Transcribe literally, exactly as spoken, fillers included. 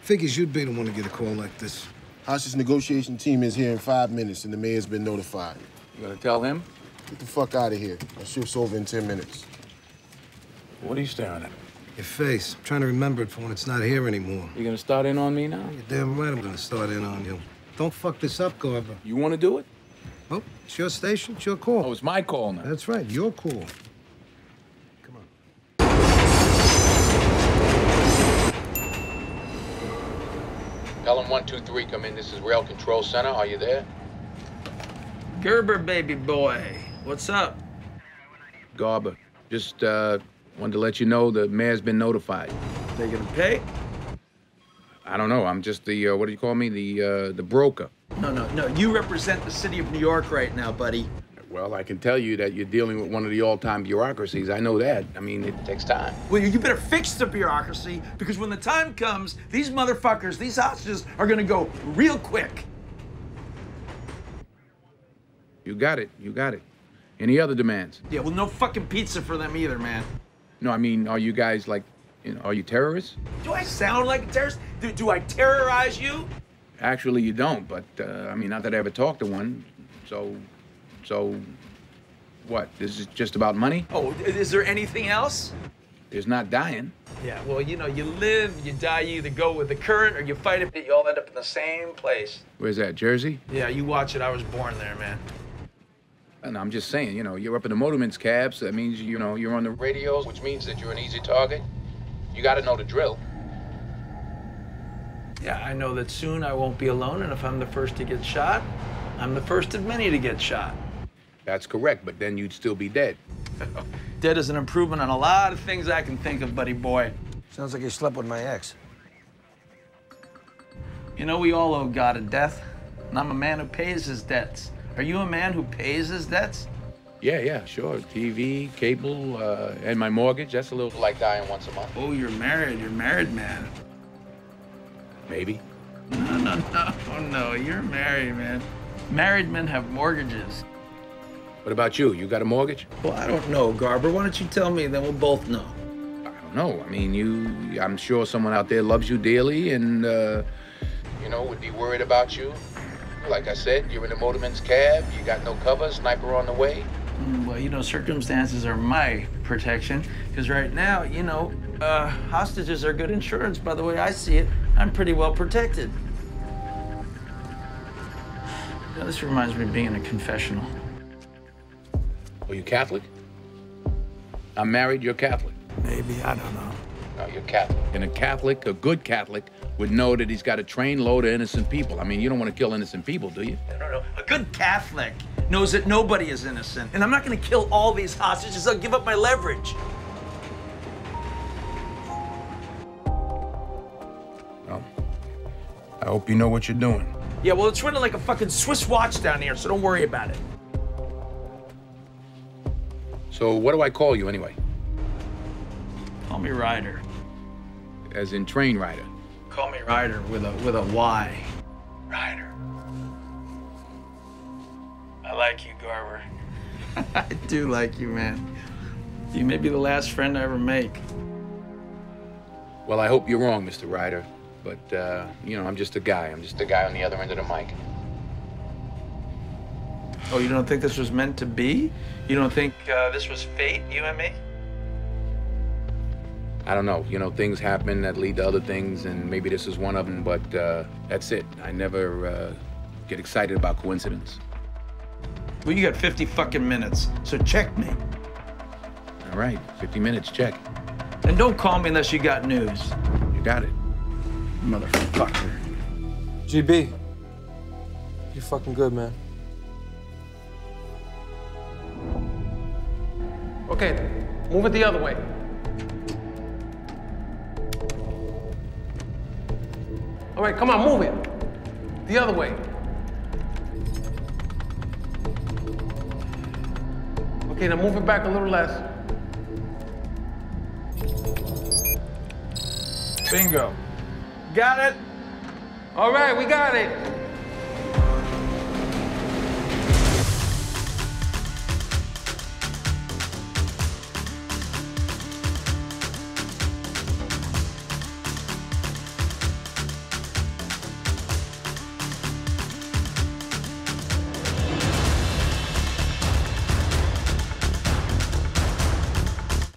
Figures you'd be the one to get a call like this. Hostage negotiation team is here in five minutes, and the mayor's been notified. You gonna tell him? Get the fuck out of here. My shift's over in ten minutes. What are you staring at? Your face. I'm trying to remember it for when it's not here anymore. You gonna start in on me now? You're damn right I'm gonna start in on you. Don't fuck this up, Garber. You wanna do it? Well, it's your station, it's your call. Oh, it's my call now. That's right, your call. Come on. Tell him one two three, come in. This is Rail Control Center. Are you there? Gerber, baby boy. What's up? Garber, just uh, wanted to let you know the mayor's been notified. They gonna pay? I don't know. I'm just the, uh, what do you call me? The, uh, the broker. No, no, no. You represent the city of New York right now, buddy. Well, I can tell you that you're dealing with one of the all-time bureaucracies. I know that. I mean, it takes time. Well, you better fix the bureaucracy, because when the time comes, these motherfuckers, these hostages, are gonna go real quick. You got it. You got it. Any other demands? Yeah, well, no fucking pizza for them either, man. No, I mean, are you guys, like, you know, are you terrorists? Do I sound like a terrorist? Do, do I terrorize you? Actually, you don't, but, uh, I mean, not that I ever talked to one, so... So, what? Is it just about money? Oh, is there anything else? There's not dying. Yeah, well, you know, you live, you die, you either go with the current or you fight it, you all end up in the same place. Where's that, Jersey? Yeah, you watch it. I was born there, man. And I'm just saying, you know, you're up in the motorman's cabs. So that means, you know, you're on the radios, which means that you're an easy target. You got to know the drill. Yeah, I know that soon I won't be alone, and if I'm the first to get shot, I'm the first of many to get shot. That's correct, but then you'd still be dead. Dead is an improvement on a lot of things I can think of, buddy boy. Sounds like you slept with my ex. You know, we all owe God a death, and I'm a man who pays his debts. Are you a man who pays his debts? Yeah, yeah, sure. T V, cable, uh, and my mortgage. That's a little like dying once a month. Oh, you're married. You're married, man. Maybe. No, no, no, oh, no. You're married, man. Married men have mortgages. What about you? You got a mortgage? Well, I don't know, Garber. Why don't you tell me, then we'll both know. I don't know. I mean, you... I'm sure someone out there loves you dearly and, uh... you know, would be worried about you. Like I said, you're in a motorman's cab. You got no cover. Sniper on the way. Mm, well, you know, circumstances are my protection. Because right now, you know, uh, hostages are good insurance. By the way I see it, I'm pretty well protected. Now, this reminds me of being in a confessional. Are you Catholic? I'm married, you're Catholic. Maybe, I don't know. No, you're Catholic. And a Catholic, a good Catholic, would know that he's got a train load of innocent people. I mean, you don't want to kill innocent people, do you? No, no, no. A good Catholic knows that nobody is innocent. And I'm not going to kill all these hostages. I'll give up my leverage. Well, I hope you know what you're doing. Yeah, well, it's running like a fucking Swiss watch down here, so don't worry about it. So what do I call you, anyway? Call me Ryder. As in train rider? Call me Ryder with a, with a Y. Ryder. I like you, Garber. I do like you, man. You may be the last friend I ever make. Well, I hope you're wrong, Mister Ryder. But, uh, you know, I'm just a guy. I'm just a guy on the other end of the mic. Oh, you don't think this was meant to be? You don't think uh, this was fate, you and me? I don't know. You know, things happen that lead to other things, and maybe this is one of them, but uh, that's it. I never uh, get excited about coincidence. Well, you got fifty fucking minutes, so check me. All right, fifty minutes, check. And don't call me unless you got news. You got it. Motherfucker. G B, you fucking good, man. Okay, move it the other way. All right, come on, move it. The other way. Okay, now move it back a little less. Bingo. Got it? All right, we got it.